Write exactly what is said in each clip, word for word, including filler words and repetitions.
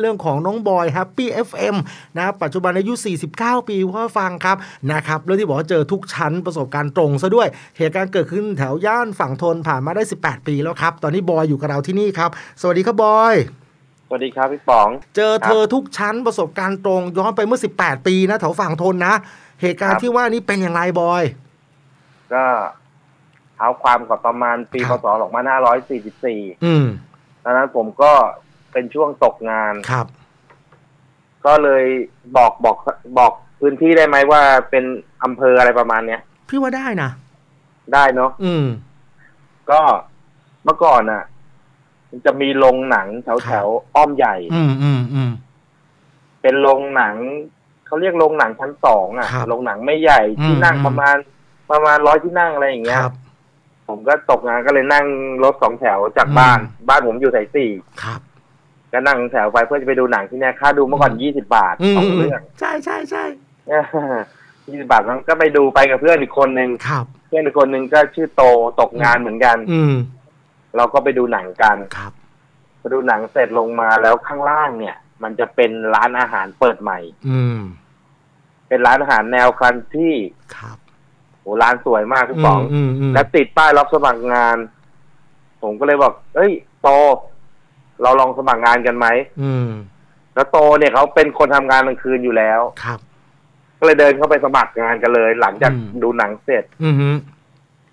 เรื่องของน้องบอยแฮปปี้ เอฟ เอ็ม นะปัจจุบันอายุสี่สิบเก้าปีว่าฟังครับนะครับแล้วที่บอกว่าเจอทุกชั้นประสบการณ์ตรงซะด้วยเหตุการณ์เกิดขึ้นแถวย่านฝั่งทนผ่านมาได้สิบแปดปีแล้วครับตอนนี้บอยอยู่กับเราที่นี่ครับสวัสดีครับบอยสวัสดีครับพี่ป๋องเจอเธอทุกชั้นประสบการณ์ตรงย้อนไปเมื่อสิบแปดปีนะแถวฝั่งทนนะเหตุการณ์ที่ว่านี้เป็นอย่างไรบอยก็เท้าความกว่าประมาณปีพ.ศ. สองพันห้าร้อยสี่สิบสี่อืมตอนนั้นผมก็เป็นช่วงตกงานครับก็เลยบอกบอกบอกพื้นที่ได้ไหมว่าเป็นอำเภออะไรประมาณเนี้ยพี่ว่าได้นะได้เนาะอืมก็เมื่อก่อนอ่ะจะมีโรงหนังแถวแถวอ้อมใหญ่อืมอืมอืมเป็นโรงหนังเขาเรียกโรงหนังชั้นสองอ่ะโรงหนังไม่ใหญ่ที่นั่งประมาณประมาณร้อยที่นั่งอะไรอย่างเงี้ยผมก็ตกงานก็เลยนั่งรถสองแถวจากบ้านบ้านผมอยู่สายสี่ก็นั่งแถวไปเพื่อจะไปดูหนังที่เนี่ยค่าดูเมื่อก่อนยี่สิบบาทสองเรื่องใช่ใช่ใช่ยี่สิบบาทนั้นก็ไปดูไปกับเพื่อนอีกคนหนึ่งเพื่อนอีกคนหนึ่งก็ชื่อโตตกงานเหมือนกันอืเราก็ไปดูหนังกันครับไปดูหนังเสร็จลงมาแล้วข้างล่างเนี่ยมันจะเป็นร้านอาหารเปิดใหม่อืมเป็นร้านอาหารแนวคันที่ครับโหร้านสวยมากพี่ป๋องและติดป้ายรับสมัครงานผมก็เลยบอกเอ้ยโตเราลองสมัครงานกันไหมอืมแล้วโตเนี่ยเขาเป็นคนทำงานกลางคืนอยู่แล้วครับก็เลยเดินเข้าไปสมัครงานกันเลยหลังจากดูหนังเสร็จอือฮึ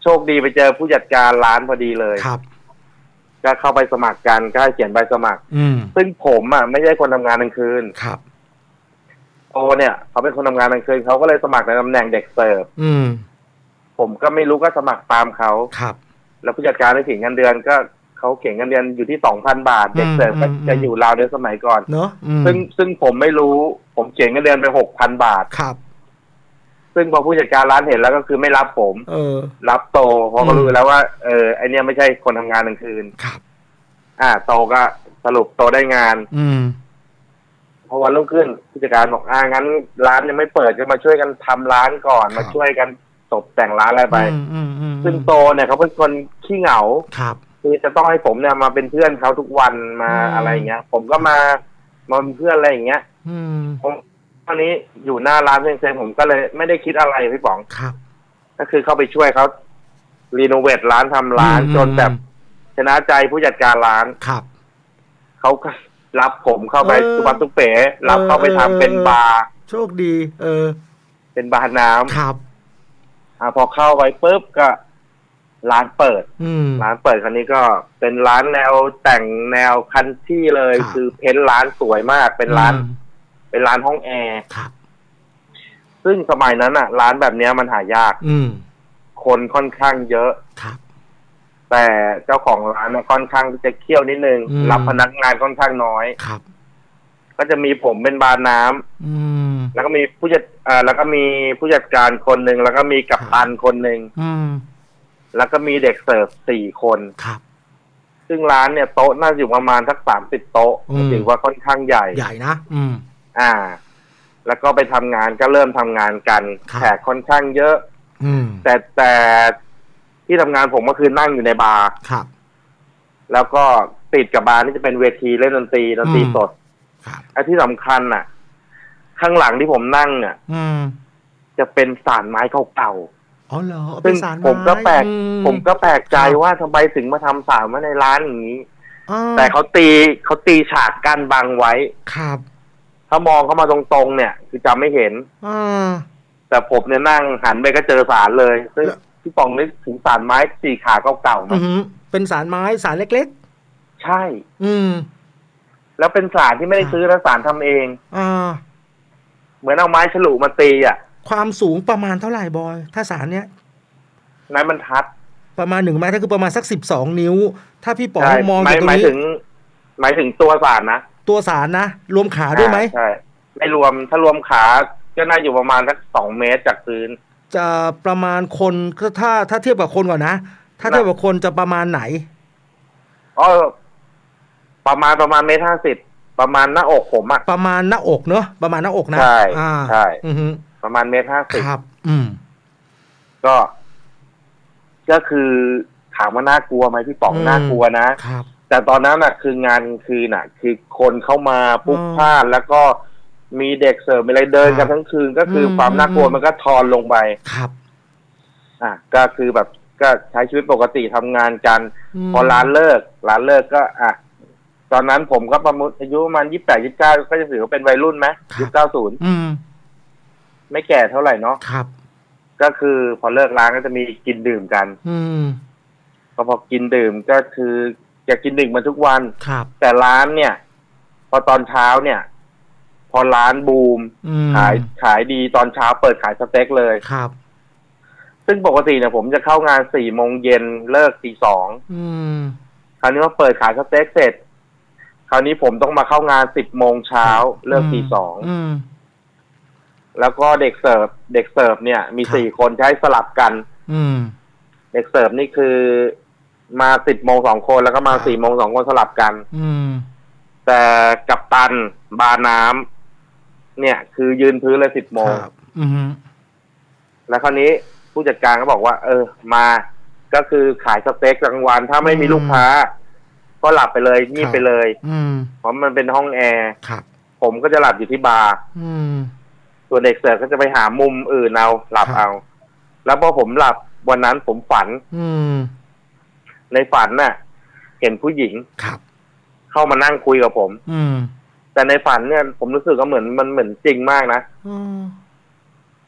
โชคดีไปเจอผู้จัดการร้านพอดีเลยครับก็เข้าไปสมัครกันก็เขียนใบสมัครอืมซึ่งผมอ่ะไม่ใช่คนทำงานกลางคืนครับโตเนี่ยเขาเป็นคนทำงานกลางคืนเขาก็เลยสมัครในตำแหน่งเด็กเสิร์ฟอืมผมก็ไม่รู้ก็สมัครตามเขาครับแล้วผู้จัดการได้เขียนเงินเดือนก็เขาเขียนเงินเดือนอยู่ที่สองพันบาทเด็กเสิร์ฟก็จะอยู่ราวเดือนสมัยก่อนเนอะซึ่งซึ่งผมไม่รู้ผมเขียนเงินเดือนไปหกพันบาทครับซึ่งพอผู้จัดการร้านเห็นแล้วก็คือไม่รับผมเออรับโตพอเขารู้แล้วว่าเออไอเนี้ยไม่ใช่คนทำงานกลางคืนครับอ่าโตก็สรุปโตได้งานอืมพอวันรุ่งขึ้นผู้จัดการบอกอ่างั้นร้านยังไม่เปิดก็มาช่วยกันทำร้านก่อนมาช่วยกันตกแต่งร้านอะไรไปซึ่งโตเนี่ยเขาเป็นคนขี้เหงาครับคือจะต้องให้ผมเนี่ยมาเป็นเพื่อนเขาทุกวันมาอะไรเงี้ยผมก็มามาเป็นเพื่อนอะไรอย่างเงี้ยอืมผมตอนนี้อยู่หน้าร้านเพื่อนเซนผมก็เลยไม่ได้คิดอะไรพี่ป๋องครับก็คือเข้าไปช่วยเขารีโนเวทร้านทำร้านจนแบบชนะใจผู้จัดการร้านครับเขารับผมเข้าไปสุบันตุเป๋รับเข้าไปทำเป็นบาร์โชคดีเออเป็นบาร์น้ำครับอ่าพอเข้าไปปุ๊บก็ร้านเปิดร้านเปิดครั้งนี้ก็เป็นร้านแนวแต่งแนวคันที่เลยคือเพ้นร้านสวยมากเป็นร้านเป็นร้านห้องแอร์ครับซึ่งสมัยนั้นอ่ะร้านแบบเนี้ยมันหายากอืมคนค่อนข้างเยอะครับแต่เจ้าของร้านค่อนข้างจะเคี่ยวนิดนึงรับพนักงานค่อนข้างน้อยครับก็จะมีผมเป็นบาร์น้ำอืมแล้วก็มีผู้จัดอ่าแล้วก็มีผู้จัดการคนหนึ่งแล้วก็มีกัปตันคนหนึ่งอืมแล้วก็มีเด็กเสิร์ฟสี่คนครับซึ่งร้านเนี่ยโต๊ะน่าจะอยู่ประมาณสักสามสิบโต๊ะถือว่าค่อนข้างใหญ่ใหญ่นะอืมอ่าแล้วก็ไปทำงานก็เริ่มทำงานกันแขกค่อนข้างเยอะอืมแต่แต่ที่ทำงานผมก็คือนั่งอยู่ในบาร์ครับแล้วก็ติดกับบาร์นี่จะเป็นเวทีเล่นดนตรีดนตรีสดครับไอ้ที่สำคัญน่ะข้างหลังที่ผมนั่งเนี่ยอืมจะเป็นศาลไม้เก่าๆอ๋อเหรอเป็นศาลไม้ผมก็แปลกผมก็แปลกใจว่าทำไมถึงมาทำศาลไว้ในร้านอย่างนี้แต่เขาตีเขาตีฉากกั้นบังไว้ครับถ้ามองเข้ามาตรงๆเนี่ยคือจำไม่เห็นอแต่ผมเนี่ยนั่งหันไปก็เจอศาลเลยซึ่งพี่ป๋องนึกถึงศาลไม้สี่ขาเก่าๆนะเป็นศาลไม้ศาลเล็กๆใช่อืมแล้วเป็นศาลที่ไม่ได้ซื้อแล้วศาลทำเองอเหมือนเอาไม้ฉลุมาตีอ่ะความสูงประมาณเท่าไหร่บอยถ้าศาลเนี้ยไม้บรรทัดประมาณหนึ่งไม้ถ้าคือประมาณสักสิบสองนิ้วถ้าพี่ป๋องมองอยู่ตรงนี้หมายถึงหมายถึงตัวศาลนะตัวสารนะรวมขาด้วยไหมใช่ไม่รวมถ้ารวมขาก็น่าอยู่ประมาณสักสองเมตรจากพื้นจะประมาณคนก็ถ้าถ้าเทียบกับคนก่อนนะถ้าเทียบกับคนจะประมาณไหนอ๋อประมาณประมาณเมตรห้าสิบประมาณหน้าอกผมอะประมาณหน้าอกเนอะประมาณหน้าอกนะใช่ใช่ประมาณเมตรห้าสิบครับอืมก็ก็คือถามว่าน่ากลัวไหมพี่ป๋องน่ากลัวนะครับ แต่ตอนนั้นน่ะคืองานคืนน่ะคือคนเข้ามาปุ๊บพลาดแล้วก็มีเด็กเสิร์ฟอะไรเดินกันทั้งคืนก็คือความน่ากลัวมันก็ทอนลงไปครับอ่ะก็คือแบบก็ใช้ชีวิตปกติทำงานกันพอร้านเลิกร้านเลิกก็อ่ะตอนนั้นผมก็ประมาณอายุประมาณยี่สิบแปดยี่สิบเก้าก็จะถือว่าเป็นวัยรุ่นไหมยุคเก้าศูนย์ไม่แก่เท่าไหร่เนาะครับก็คือพอเลิกร้านก็จะมีกินดื่มกันอืมก็พอกินดื่มก็คืออยากกินดื่มมาทุกวันครับแต่ร้านเนี่ยพอตอนเช้าเนี่ยพอร้านบูมขายขายดีตอนเช้าเปิดขายสเต็กเลยครับซึ่งปกติเนี่ยผมจะเข้างานสี่โมงเย็นเลิกตีสองคราวนี้ว่าเปิดขายสเต็กเสร็จคราวนี้ผมต้องมาเข้างานสิบโมงเช้าเลิกตีสองแล้วก็เด็กเสิร์ฟเด็กเสิร์ฟเนี่ยมีสี่คนใช้สลับกันอืเด็กเสิร์ฟนี่คือมาสิบโมงสองคนแล้วก็มาสี่โมงสองคนสลับกันอืแต่กัปตันบาน้ำเนี่ยคือยืนพื้นเลยสิบโมงแล้วคราวนี้ผู้จัดการก็บอกว่าเออมาก็คือขายสเต็กกลางวันถ้าไม่มีลูกค้าก็หลับไปเลยงีบไปเลยเพราะมันเป็นห้องแอร์ผมก็จะหลับอยู่ที่บาร์ส่วนเด็กเสิร์ฟก็จะไปหามุมอื่นเอาหลับเอาแล้วพอผมหลับวันนั้นผมฝันอืในฝันน่ะเห็นผู้หญิงครับเข้ามานั่งคุยกับผมอืแต่ในฝันเนี่ยผมรู้สึกว่าเหมือนมันเหมือนจริงมากนะอื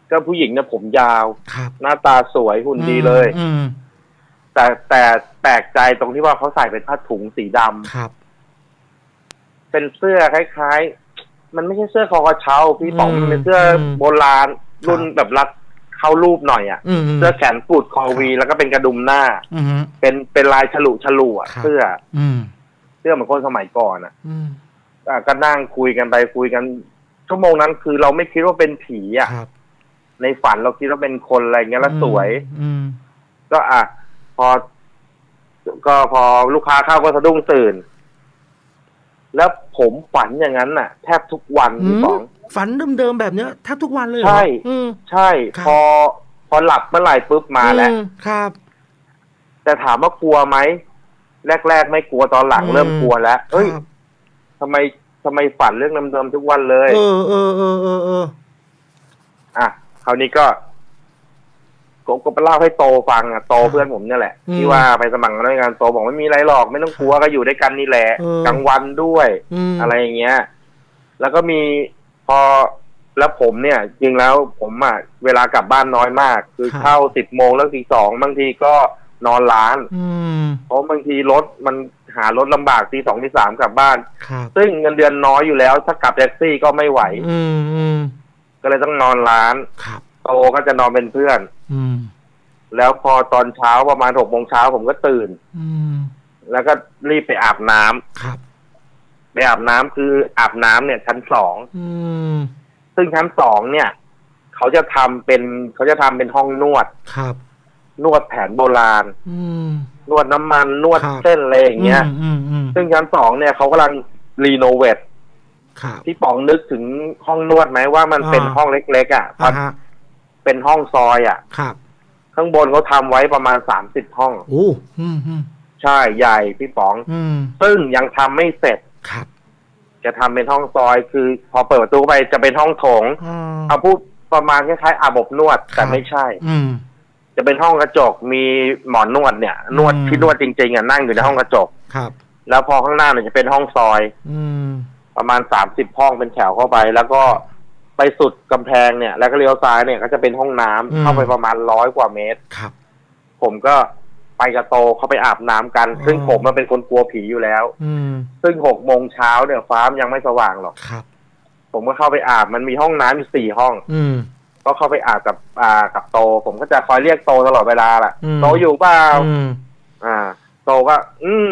ก็ผู้หญิงเนี่ยผมยาวหน้าตาสวยหุ่นดีเลยอืแต่แต่แปลกใจตรงที่ว่าเขาใส่เป็นผ้าถุงสีดำครับเป็นเสื้อคล้ายๆมันไม่ใช่เสื้อคอกระเช้าพี่ป๋องมันเป็นเสื้อโบราณรุ่นแบบรัดเข้ารูปหน่อยอ่ะเสื้อแขนกุดคอวีแล้วก็เป็นกระดุมหน้าอืเป็นเป็นลายฉลุฉลุอ่ะเสื้ออืเสื้อเหมือนคนสมัยก่อนอ่ะอ่าก็นั่งคุยกันไปคุยกันชั่วโมงนั้นคือเราไม่คิดว่าเป็นผีอ่ะในฝันเราคิดว่าเป็นคนอะไรเงี้ยแล้วสวยอืก็อ่ะพอก็พอลูกค้าเข้าก็สะดุ้งตื่นแล้วผมฝันอย่างนั้นน่ะแทบทุกวันพี่ป๋องฝันเดิมๆแบบเนี้ยแทบทุกวันเลยใช่ใช่พอพอหลับเมื่อไหร่ปุ๊บมาแล้วครับแต่ถามว่ากลัวไหมแรกๆไม่กลัวตอนหลังเริ่มกลัวแล้วเอ้ยทำไมทำไมฝันเรื่องเดิมๆทุกวันเลยเออเออเออเออเอออ่ะคราวนี้ก็ก็ไปเล่าให้โตฟังอ่ะโตเพื่อนผมเนี่ยแหละที่ว่าไปสมัครด้วยกันโตบอกไม่มีไรหรอกไม่ต้องกลัวก็อยู่ด้วยกันนี่แหละกลางวันด้วยอะไรอย่างเงี้ยแล้วก็มีพอแล้วผมเนี่ยจริงแล้วผมอ่ะเวลากลับบ้านน้อยมากคือเข้าสิบโมงแล้วตีสองบางทีก็นอนร้านเพราะบางทีรถมันหารถลำบากตีสองตีสามกลับบ้านซึ่งเงินเดือนน้อยอยู่แล้วถ้ากลับแท็กซี่ก็ไม่ไหวก็เลยต้องนอนร้านโตก็จะนอนเป็นเพื่อนอืมแล้วพอตอนเช้าประมาณหกโมงเช้าผมก็ตื่นอืมแล้วก็รีบไปอาบน้ำครับไปอาบน้ำคืออาบน้ำเนี่ยชั้นสองอืมซึ่งชั้นสองเนี่ยเขาจะทำเป็นเขาจะทำเป็นห้องนวดครับนวดแผนโบราณอืมนวดน้ำมันนวดเส้นอะไรอย่างเงี้ยอืมอืมซึ่งชั้นสองเนี่ยเขากำลังรีโนเวทครับพี่ป๋องนึกถึงห้องนวดไหมว่ามันเป็นห้องเล็กๆอ่ะเป็นห้องซอยอ่ะครับข้างบนเขาทำไว้ประมาณสามสิบห้องโอ้ใช่ใหญ่พี่ป๋องซึ่งยังทำไม่เสร็จครับจะทำเป็นห้องซอยคือพอเปิดประตูไปจะเป็นห้องโถงเอาพูดประมาณคล้ายๆอาบอบนวดแต่ไม่ใช่จะเป็นห้องกระจกมีหมอนนวดเนี่ยนวดที่นวดจริงๆอ่ะนั่งอยู่ในห้องกระจกครับแล้วพอข้างหน้าเนี่ยจะเป็นห้องซอยประมาณสามสิบห้องเป็นแถวเข้าไปแล้วก็ไปสุดกำแพงเนี่ยแล้วก็เลี้ยวซ้ายเนี่ยก็จะเป็นห้องน้ำเข้าไปประมาณร้อยกว่าเมตรครับผมก็ไปกับโตเข้าไปอาบน้ำกันซึ่งผมมันเป็นคนกลัวผีอยู่แล้วซึ่งหกโมงเช้าเนี่ยฟ้ายังไม่สว่างหรอกครับผมก็เข้าไปอาบมันมีห้องน้ำอยู่สี่ห้องก็เข้าไปอาบกับอ่ากับโตผมก็จะคอยเรียกโตตลอดเวลาแหละโตอยู่เปล่าอ่าโตก็อืม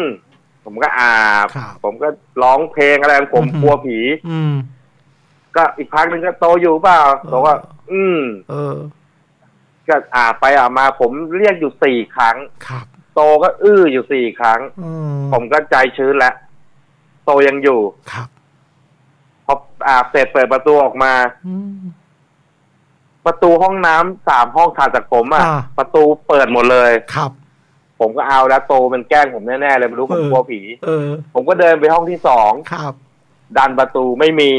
ผมก็อาบผมก็ร้องเพลงอะไรผมกลัวผีอืก็อีกพักหนึ่งก็โตอยู่เปล่าบอกว่าอืมเออก็อาบไปอาบมาผมเรียกอยู่สี่ครั้งครับโตก็อื้ออยู่สี่ครั้งผมก็ใจชื้นแล้วโตยังอยู่ครับพออาบเสร็จเปิดประตูออกมาประตูห้องน้ำสามห้องถัดจากผมอ่ะประตูเปิดหมดเลยครับ ผมก็เอาแล้วโตมันแกล้งผมแน่ๆเลยไม่รู้ผมกลัวผีผมก็เดินไปห้องที่สองดันประตูไม่มี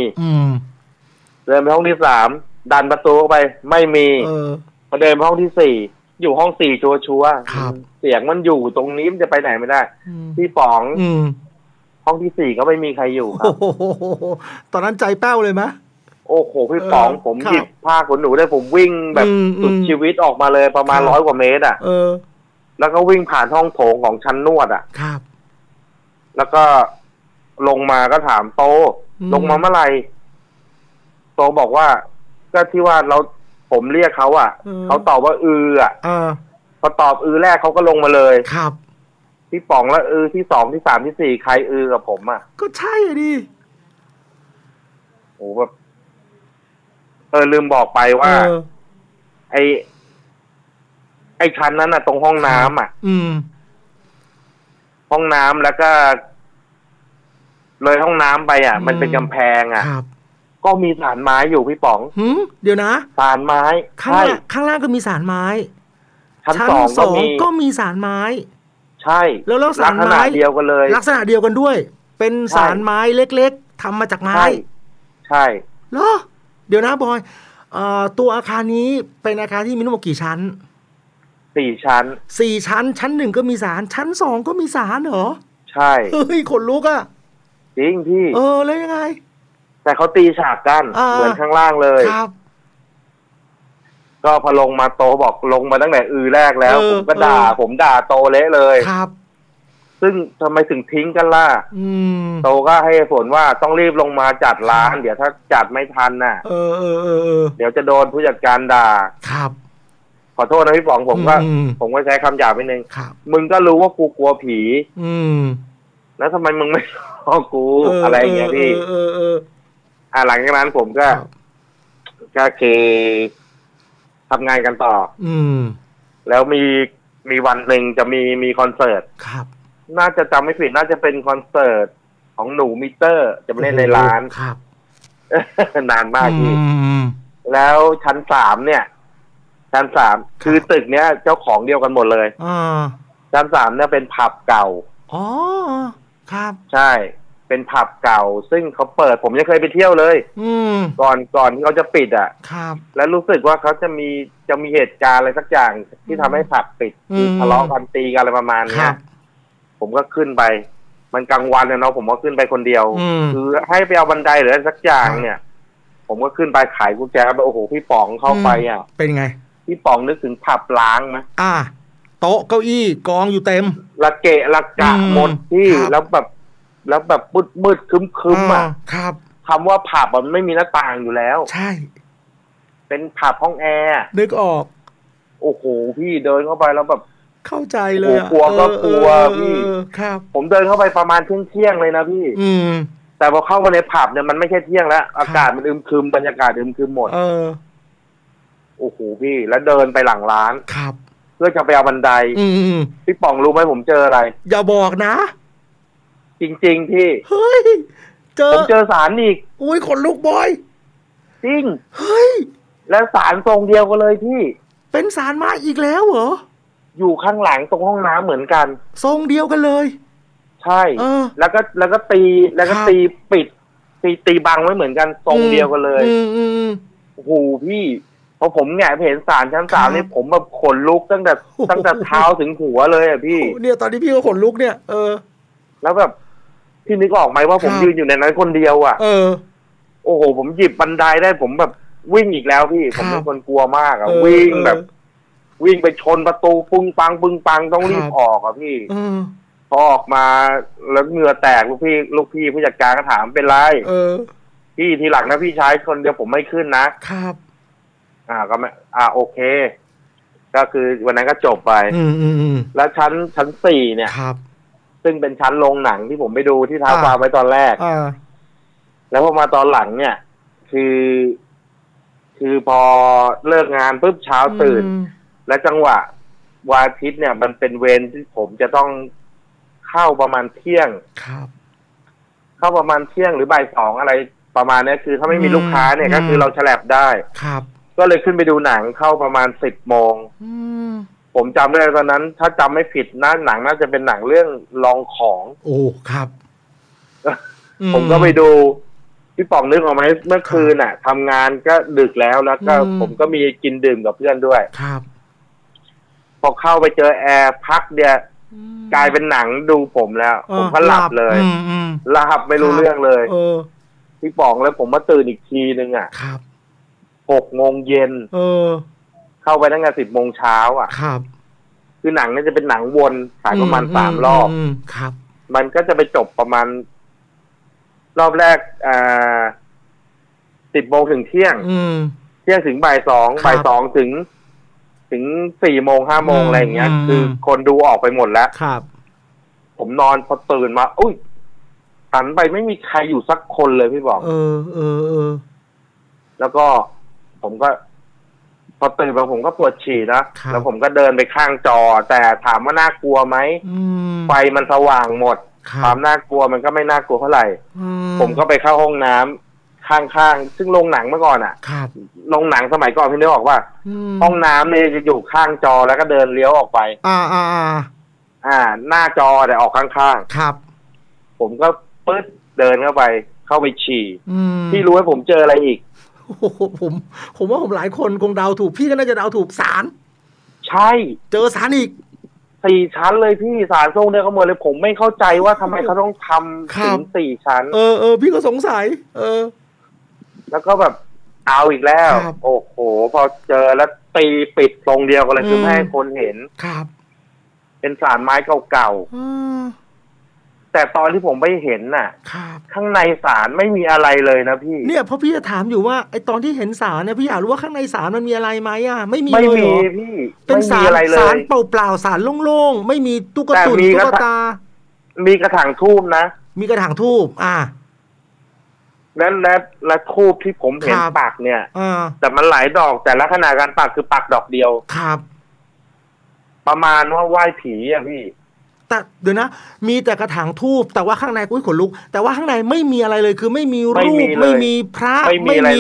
เดินไปห้องที่สามดันประตูเข้าไปไม่มีพอเดินไปห้องที่สี่อยู่ห้องสี่ชัวชัวเสียงมันอยู่ตรงนี้มันจะไปไหนไม่ได้ที่ป๋องห้องที่สี่ก็ไม่มีใครอยู่ครับตอนนั้นใจแป้วเลยมะโอ้โหพี่ป๋องผมหยิบผ้าขนหนูได้ผมวิ่งแบบสุดชีวิตออกมาเลยประมาณร้อยกว่าเมตรอ่ะแล้วก็วิ่งผ่านห้องโถงของชั้นนวดอ่ะครับแล้วก็ลงมาก็ถามโตลงมาเมื่อไหร่โตบอกว่าก็ที่ว่าเราผมเรียกเขาอ่ะเขาตอบว่าอืออ่ะพอตอบอือแรกเขาก็ลงมาเลยครับพี่ป๋องแล้วอือที่สองที่สามที่สี่ใครอือกับผมอ่ะก็ใช่ดิโอ้แบบเออลืมบอกไปว่าไอไอชั้นนั้นน่ะตรงห้องน้ำอ่ะอืมห้องน้ำแล้วก็เลยห้องน้ำไปอ่ะมันเป็นกำแพงอ่ะก็มีสารไม้อยู่พี่ป๋องเดี๋ยวนะสารไม้ข้างข้างล่างก็มีสารไม้ชั้นสองก็มีก็มีสารไม้ใช่แล้วแล้วสารไม้ลักษณะเดียวกันเลยลักษณะเดียวกันด้วยเป็นสารไม้เล็กๆทำมาจากไม้ใช่เหรอเดี๋ยวนะบอยตัวอาคารนี้เป็นอาคารที่มีทั้งหมดกี่ชั้นสี่ชั้นสี่ชั้นชั้นหนึ่งก็มีสารชั้นสองก็มีสารเหรอใช่เฮ้ยขนลุกอะจริงพี่เออแล้วยังไงแต่เขาตีฉากกันเหมือนข้างล่างเลยครับก็พอลงมาโตบอกลงมาตั้งแต่อือแรกแล้วผมก็ด่าผมด่าโตเละเลยครับซึ่งทำไมถึงทิ้งกันล่ะโตก็ให้ผลว่าต้องรีบลงมาจัดร้านเดี๋ยวถ้าจัดไม่ทันน่ะเออเออเออเดี๋ยวจะโดนผู้จัดการด่าครับขอโทษนะพี่ป๋องผมก็ผมก็ใช้คำหยาบไปหนึ่งมึงก็รู้ว่ากูกลัวผีอืมแล้วทำไมมึงไม่รอกูอะไรอย่างเงี้ยพี่อ่าหลังจากนั้นผมก็ก็คือทำงานกันต่ออืมแล้วมีมีวันหนึ่งจะมีมีคอนเสิร์ตครับน่าจะจำไม่ผิดน่าจะเป็นคอนเสิร์ตของหนูมิเตอร์จะมาเล่นในร้านครับ นานมากพี่แล้วชั้นสามเนี่ยชั้นสามคือตึกเนี้ยเจ้าของเดียวกันหมดเลยอชั้นสามเนี่ยเป็นผับเก่าอ๋อครับใช่เป็นผับเก่าซึ่งเขาเปิดผมยังเคยไปเที่ยวเลยอืมก่อนก่อนที่เขาจะปิดอ่ะครับแล้วรู้สึกว่าเขาจะมีจะมีเหตุการณ์อะไรสักอย่างที่ทำให้ผับปิดทะเลาะกันตีกันอะไรประมาณเนี้ยผมก็ขึ้นไปมันกลางวันเนาะผมก็ขึ้นไปคนเดียวคือให้ไปเอาบันไดหรืออะไรสักอย่างเนี่ยผมก็ขึ้นไปขายกุญแจไปโอ้โหพี่ป๋องเข้าไปอ่ะเป็นไงพี่ป๋องนึกถึงผับล้างนะอ่าโต๊ะเก้าอี้กองอยู่เต็มละเกะละกะหมดที่แล้วแบบแล้วแบบมืดมืดคึมคึมอ่ะครับคำว่าผับมันไม่มีหน้าต่างอยู่แล้วใช่เป็นผับห้องแอร์นึกออกโอ้โหพี่เดินเข้าไปแล้วแบบเข้าใจเลยกลัวก็กลัวพี่ครับผมเดินเข้าไปประมาณเที่ยงเที่ยงเลยนะพี่อืมแต่พอเข้ามาในผับเนี่ยมันไม่ใช่เที่ยงแล้วอากาศมันอึมครึมบรรยากาศอึมครึมหมดเออโอ้โหพี่แล้วเดินไปหลังร้านครับเพื่อจะไปเอาบันไดอืมพี่ป๋องรู้ไหมผมเจออะไรอย่าบอกนะจริงๆพี่เฮ้ยเจอผมเจอสารอีกอุ้ยขนลุกบอยจริงเฮ้ยแล้วสารทรงเดียวกันเลยพี่เป็นสารไม้อีกแล้วเหรออยู่ข้างหลังตรงห้องน้ำเหมือนกันทรงเดียวกันเลยใช่แล้วก็แล้วก็ตีแล้วก็ตีปิดตีตีบังไว้เหมือนกันทรงเดียวกันเลยโอ้โหพี่พอผมแงะเห็นสารชั้นสามนี่ผมแบบขนลุกตั้งแต่ตั้งแต่เท้าถึงหัวเลยอ่ะพี่เนี่ยตอนที่พี่ก็ขนลุกเนี่ยเออแล้วแบบที่นึกออกไหมว่าผมยืนอยู่ในนั้นคนเดียวอ่ะเออโอ้โหผมหยิบบันไดได้ผมแบบวิ่งอีกแล้วพี่ผมเป็นคนกลัวมากอ่ะวิ่งแบบวิ่งไปชนประตูปึ้งปังปึ้งปังต้องรีบออกอ่ะพี่พอออกมาแล้วเหงื่อแตกลูกพี่ลูกพี่ผู้จัดการก็ถามเป็นไรเออพี่ทีหลังนะพี่ใช้คนเดียวผมไม่ขึ้นนะครับอ่าก็ไม่อ่าโอเคก็คือวันนั้นก็จบไปอืมอืมแล้วชั้นชั้นสี่เนี่ยครับซึ่งเป็นชั้นโรงหนังที่ผมไปดูที่ท้าวฟ้าไว้ตอนแรกอ่าแล้วพอมาตอนหลังเนี่ยคือคือพอเลิกงานปุ๊บเช้าตื่นและจังหวะวันอาทิตย์เนี่ยมันเป็นเวรที่ผมจะต้องเข้าประมาณเที่ยงครับเข้าประมาณเที่ยงหรือบ่ายสองอะไรประมาณนี้คือถ้าไม่มีลูกค้าเนี่ยก็คือเราแฉลบได้ครับก็เลยขึ้นไปดูหนังเข้าประมาณสิบโมงผ ผมจำได้ตอนนั้นถ้าจำไม่ผิดนะหนังน่าจะเป็นหนังเรื่องลองของโอ้ครับผมก็ไปดูพี่ป๋องนึกออกไหมเมื่อคืนน่ะทำงานก็ดึกแล้วแล้วก็ผมก็มีกินดื่มกับเพื่อนด้วยครับพอเข้าไปเจอแอร์พักเดียวกลายเป็นหนังดูผมแล้วผมก็หลับเลยหลับไม่รู้เรื่องเลยพี่ป๋องแล้วผมมาตื่นอีกทีนึงอ่ะครับหกโมงเย็นเออเข้าไปตั้งแต่สิบโมงเช้าอ่ะครับคือหนังนี่จะเป็นหนังวนฉายประมาณสามรอบครับมันก็จะไปจบประมาณรอบแรกอ่าสิบโมงถึงเที่ยงเที่ยงถึงบ่ายสองบ่ายสองถึงถึงสี่โมงห้าโมงอะไรอย่างเงี้ยคือคนดูออกไปหมดแล้วครับผมนอนพอตื่นมาอุ้ยหันไปไม่มีใครอยู่สักคนเลยพี่บอกเออเออเออแล้วก็ผมก็พอตื่นมาผมก็ปวดฉี่นะแล้วผมก็เดินไปข้างจอแต่ถามว่าน่ากลัวไหมไฟมันสว่างหมดความน่ากลัวมันก็ไม่น่ากลัวเท่าไหร่ผมก็ไปเข้าห้องน้ำข้างๆซึ่งโรงหนังเมื่อก่อนอ่ะโรงหนังสมัยก่อนพี่นึกออกว่าห้องน้ำเนี่ยจะอยู่ข้างจอแล้วก็เดินเลี้ยวออกไปอ่าอ่าอ่าหน้าจอแต่ออกข้างๆครับผมก็ปึ๊ดเดินเข้าไปเข้าไปฉี่พี่รู้ไหมผมเจออะไรอีกผมผมว่าผมหลายคนคงเดาถูกพี่ก็น่าจะเดาถูกสารใช่เจอสารอีกสี่ชั้นเลยพี่สารส่งเนี่ยขโมยเลยผมไม่เข้าใจว่าทำไมเขาต้องทำถึงสี่ชั้นเออเออพี่ก็สงสัยเออแล้วก็แบบเอาอีกแล้วโอ้โหพอเจอแล้วตีปิดตรงเดียวกันเลยคือไม่ให้คนเห็นครับเป็นสารไม้เก่าๆแต่ตอนที่ผมไปเห็นน่ะข้างในสารไม่มีอะไรเลยนะพี่เนี่ยเพราะพี่จะถามอยู่ว่าไอตอนที่เห็นสารเนี่ยพี่อยากรู้ว่าข้างในสารมันมีอะไรไหมอ่ะไม่มีเลยพี่เป็นสารอะไรเลยสารเปล่าๆสารโล่งๆไม่มีตุ๊กตาตุ๊กตามีกระถางทูบนะมีกระถางทูบอ่ะนั้นและและทูบที่ผมเห็นปักเนี่ยอแต่มันหลายดอกแต่ลักษณะการปักคือปักดอกเดียวครับประมาณว่าไหว้ผีอะพี่แต่เดี๋ยวนะมีแต่กระถางทูบแต่ว่าข้างในอุ้ยขนลุกแต่ว่าข้างในไม่มีอะไรเลยคือไม่มีรูปไม่มีพระไม่มี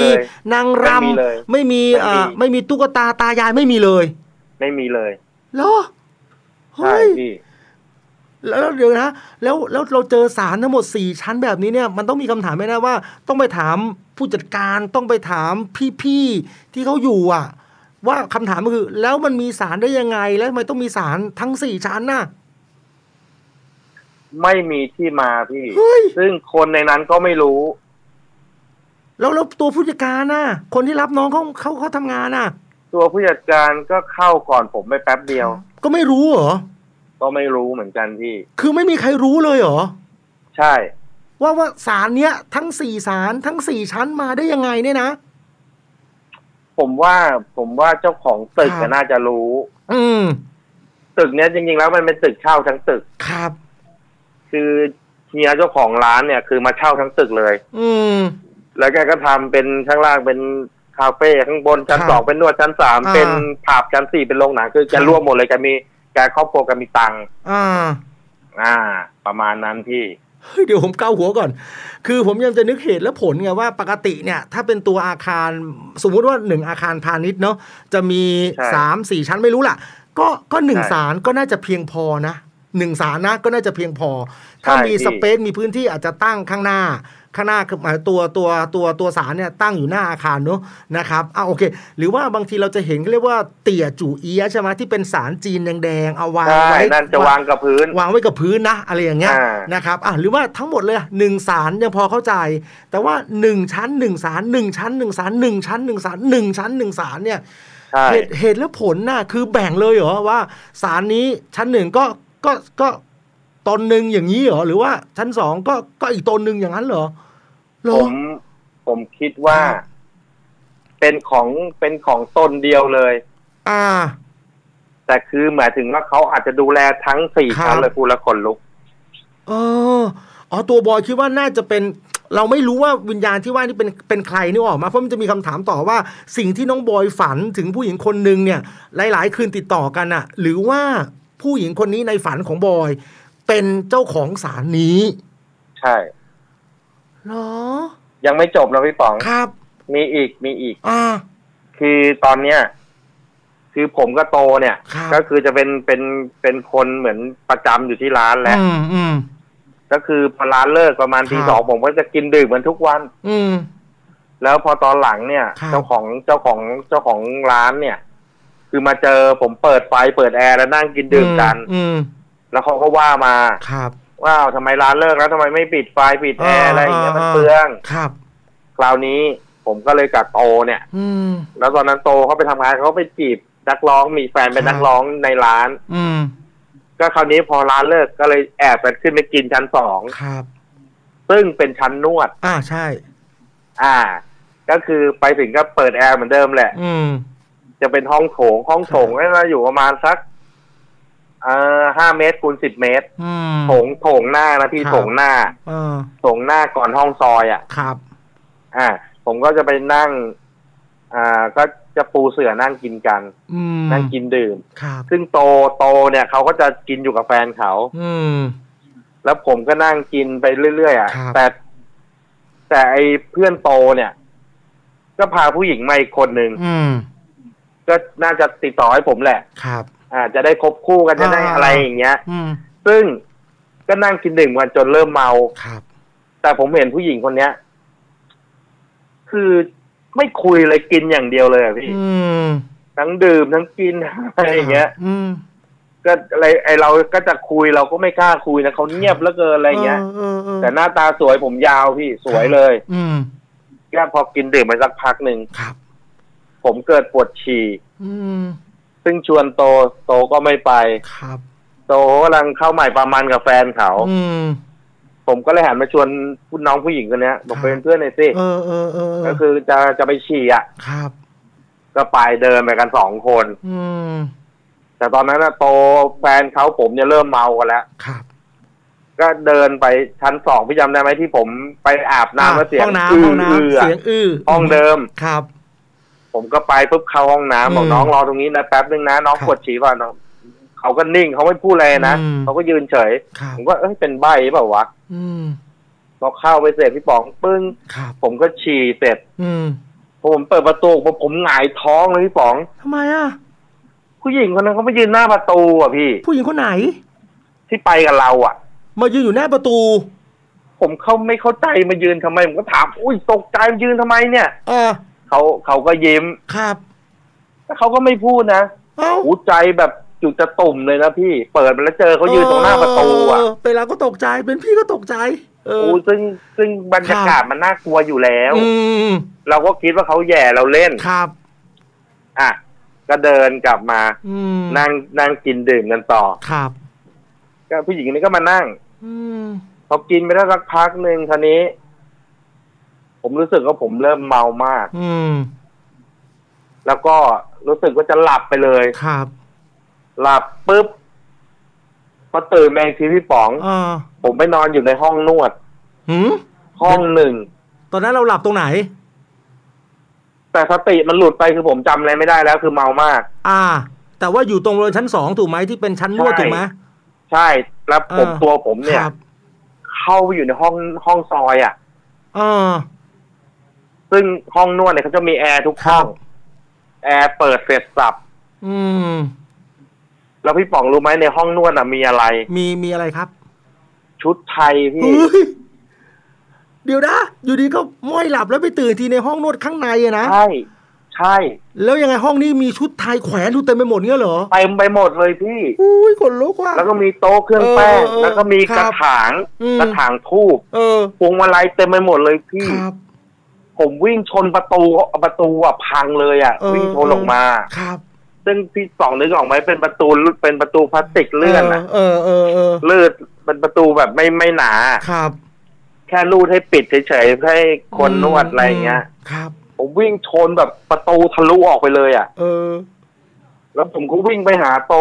นางรำไม่มีอ่าไม่มีตุ๊กตาตายายไม่มีเลยไม่มีเลยเหรอใช่พี่แล้วเดี๋ยวนะแล้วแล้วเราเจอสารทั้งหมดสี่ชั้นแบบนี้เนี่ยมันต้องมีคำถามไหมนะว่าต้องไปถามผู้จัดการต้องไปถามพี่ๆที่เขาอยู่อ่ะว่าคำถามก็คือแล้วมันมีสารได้ยังไงแล้วทำไมต้องมีสารทั้งสี่ชั้นน่ะไม่มีที่มาพี่ซึ่งคนในนั้นก็ไม่รู้แล้วแล้วตัวผู้จัดการน่ะคนที่รับน้องเขาเขาเขาทำงานน่ะตัวผู้จัดการก็เข้าก่อนผมไปแป๊บเดียวก็ไม่รู้เหรอก็ไม่รู้เหมือนกันพี่คือไม่มีใครรู้เลยเหรอใช่ว่าว่าสารเนี้ยทั้งสี่สารทั้งสี่ชั้นมาได้ยังไงเนี่ยนะผมว่าผมว่าเจ้าของตึกน่าจะรู้อืมตึกเนี้ยจริงๆแล้วมันเป็นตึกเช่าทั้งตึกครับคือเฮียเจ้าของร้านเนี่ยคือมาเช่าทั้งตึกเลยอืมแล้วแกก็ทำเป็นข้างล่างเป็นคาเฟ่ข้างบนชั้นสองเป็นนวดชั้นสามเป็นผับชั้นสี่เป็นโรงหนังคือแกรวบหมดเลยแกมีการครอบครัวกันมีตังค์อ่าอ่าประมาณนั้นพี่เฮ้ยเดี๋ยวผมเกาหัวก่อนคือผมยังจะนึกเหตุและผลไงว่าปกติเนี่ยถ้าเป็นตัวอาคารสมมุติว่าหนึ่งอาคารพาณิชย์เนาะจะมีสามสี่ชั้นไม่รู้ล่ะก็ก็หนึ่งศาลก็น่าจะเพียงพอนะหนึ่งศาลนะก็น่าจะเพียงพอถ้ามีสเปซมีพื้นที่อาจจะตั้งข้างหน้าข้างหน้าคือหมายตัวตัวตัวตัวศาลเนี่ยตั้งอยู่หน้าอาคารเนอะนะครับอ่ะโอเคหรือว่าบางทีเราจะเห็นเรียกว่าเตี่ยจู่เอี้ยใช่ไหมที่เป็นศาลจีนแดงๆเอาวางไว้นั่นจะวางกับพื้นวางไว้กับพื้นนะอะไรอย่างเงี้ยนะครับอ่ะหรือว่าทั้งหมดเลยหนึ่งศาลยังพอเข้าใจแต่ว่าหนึ่งชั้นหนึ่งศาลหนึ่งชั้นหนึ่งศาลหนึ่งชั้นหนึ่งศาลหนึ่งชั้นหนึ่งศาลเนี่ยเหตุเหตุและผลน่ะคือแบ่งเลยเหรอว่าศาลนี้ชั้นหนึ่งก็ก็ก็ตนหนึ่งอย่างนี้เหรอหรือว่าชั้นสองก็ก็อีกตนหนึ่งอย่างนั้นเหรอผมผมคิดว่าเป็นของเป็นของตนเดียวเลยอ่าแต่คือหมายถึงว่าเขาอาจจะดูแลทั้งสี่ชั้นเลยพูดแล้วขนลุกเอออ๋อตัวบอยคิดว่าน่าจะเป็นเราไม่รู้ว่าวิญญาณที่ว่านี่เป็นเป็นใครนี่ออกมาเพราะมันจะมีคำถามต่อว่าสิ่งที่น้องบอยฝันถึงผู้หญิงคนหนึ่งเนี่ยหลายๆคืนติดต่อกันอ่ะหรือว่าผู้หญิงคนนี้ในฝันของบอยเป็นเจ้าของศาลนี้ใช่เหรอยังไม่จบนะพี่ป๋องครับมีอีกมีอีกอ่าคือตอนเนี้ย คือผมก็โตเนี่ยก็คือจะเป็นเป็นเป็นคนเหมือนประจำอยู่ที่ร้านแล้วก็คือพอร้านเลิกประมาณตีสองผมก็จะกินดื่มเหมือนทุกวันอืแล้วพอตอนหลังเนี่ยเจ้าของเจ้าของเจ้าของร้านเนี่ยคือมาเจอผมเปิดไฟเปิดแอร์แล้วนั่งกินดื่มกันอืแล้วเขาก็ว่ามาครับว้าวทำไมร้านเลิกแล้วทำไมไม่ปิดไฟปิดแอร์อะไรอย่างเงี้ยมันเปลืองครับคราวนี้ผมก็เลยกับโตเนี่ยอืแล้วตอนนั้นโตเขาไปทำงานเขาไปจีบนักร้องมีแฟนเป็นนักร้องในร้านอืก็คราวนี้พอร้านเลิกก็เลยแอบไปขึ้นไปกินชั้นสองครับซึ่งเป็นชั้นนวดอ่าใช่อ่าก็คือไปถึงก็เปิดแอร์เหมือนเดิมแหละอืจะเป็นห้องโถงห้องโถงน่าอยู่ประมาณสักเอ่อห้าเมตรคูณสิบเมตรโถงโถงหน้านะพี่โถงหน้าโถงหน้าก่อนห้องซอยอ่ะครับอ่าผมก็จะไปนั่งอ่าก็จะปูเสื่อนั่งกินกันนั่งกินดื่มซึ่งโตโตเนี่ยเขาก็จะกินอยู่กับแฟนเขาอืมแล้วผมก็นั่งกินไปเรื่อยๆอ่ะแต่แต่ไอ้เพื่อนโตเนี่ยก็พาผู้หญิงมาอีกคนหนึ่งก็น่าจะติดต่อให้ผมแหละครับอ่าจะได้คบคู่กันจะได้อะไรอย่างเงี้ยซึ่งก็นั่งกินดื่มกันจนเริ่มเมาครับแต่ผมเห็นผู้หญิงคนเนี้ยคือไม่คุยเลยกินอย่างเดียวเลยพี่ทั้งดื่มทั้งกินอะไรอย่างเงี้ยก็อะไรไอเราก็จะคุยเราก็ไม่กล้าคุยนะเขาเงียบแล้วเกินอะไรเงี้ยแต่หน้าตาสวยผมยาวพี่สวยเลยอืมก็พอกินดื่มไปสักพักหนึ่งครับผมเกิดปวดฉี่อืมซึ่งชวนโตโตก็ไม่ไปครับโตกำลังเข้าใหม่ประมาณกับแฟนเขาอืมผมก็เลยหันมาชวนผู้น้องผู้หญิงคนนี้บอกเป็นเพื่อนหน่อยสิเออเออเออก็คือจะจะไปฉี่อ่ะครับก็ไปเดินไปกันสองคนอืมแต่ตอนนั้นนะโตแฟนเขาผมจะเริ่มเมากันแล้วครับก็เดินไปชั้นสองพี่จำได้ไหมที่ผมไปอาบน้ำแล้วเสียงอื้อเสียงอื้อห้องเดิมครับผมก็ไปปุ๊บเข้าห้องน้ำบอกน้องรอตรงนี้นะแป๊บนึงนะน้องปวดฉี่ว่าน้องเขาก็นิ่งเขาไม่พูดอะไรนะเขาก็ยืนเฉยผมก็เอ้ยเป็นใบเปล่าวะพอเข้าไปเสร็จพี่ป๋องปึ้งผมก็ฉี่เสร็จอืผมเปิดประตูผมหงายท้องเลยพี่ป๋องทำไมอ่ะผู้หญิงคนนั้นเขามายืนหน้าประตูอ่ะพี่ผู้หญิงคนไหนที่ไปกับเราอ่ะมายืนอยู่หน้าประตูผมเขาไม่เข้าใจมายืนทำไมผมก็ถามอุ้ยตกใจมายืนทำไมเนี่ยเออเขาเขาก็ยิ้มครับแต่เขาก็ไม่พูดนะหูใจแบบจุดจะตุ่มเลยนะพี่เปิดไปแล้วเจอเขายืนตรงหน้าประตูอ่ะเป็นเราก็ตกใจเป็นพี่ก็ตกใจโอ้ซึ่งซึ่งบรรยากาศมันน่ากลัวอยู่แล้วอืเราก็คิดว่าเขาแย่เราเล่นครับอ่ะก็เดินกลับมาอืนั่งนั่งกินดื่มกันต่อครับก็ผู้หญิงคนนี้ก็มานั่งอืพอกินไปได้สักพักหนึ่งทีนี้ผมรู้สึกว่าผมเริ่มเมามากอืมแล้วก็รู้สึกว่าจะหลับไปเลยครับหลับปุ๊บพอตื่นแมงทีพี่ป๋องอผมไปนอนอยู่ในห้องนวดหืมห้องหนึ่งตอนนั้นเราหลับตรงไหนแต่สติมันหลุดไปคือผมจำอะไรไม่ได้แล้วคือเมามากอ่าแต่ว่าอยู่ตรงบริเวณชั้นสองถูกไหมที่เป็นชั้นนวดถูกไหมใช่แล้วผมตัวผมเนี่ยเข้าไปอยู่ในห้องห้องซอยอ่ะอซึ่งห้องนวดเนี่ยเขาจะมีแอร์ทุกห้องแอร์เปิดเสร็จสับอืมแล้วพี่ป๋องรู้ไหมในห้องนวดอ่ะมีอะไรมีมีอะไรครับชุดไทยพี่เดี๋ยวนะอยู่ดีก็ม้อยหลับแล้วไปตื่นทีในห้องนวดข้างในอะนะใช่ใช่แล้วยังไงห้องนี้มีชุดไทยแขวนอยู่เต็มไปหมดเงี้ยเหรอเต็มไปหมดเลยพี่อุ้ยขนลุกว่ะแล้วก็มีโต๊ะเครื่องแป้งแล้วก็มีกระถางกระถางทูบพวงมาลัยเต็มไปหมดเลยพี่ผมวิ่งชนประตูประตูอ่ะพังเลยอ่ะวิ่งชนลงมาครับซึ่งที่สองนึกออกไหมเป็นประตูเป็นประตูพลาสติกเลื่อนนะเออเออเออเลื่อนเป็นประตูแบบไม่ไม่หนาครับแค่รูดให้ปิดเฉยๆให้คนนวดอะไรเงี้ยครับผมวิ่งชนแบบประตูทะลุออกไปเลยอ่ะเออแล้วผมก็วิ่งไปหาโต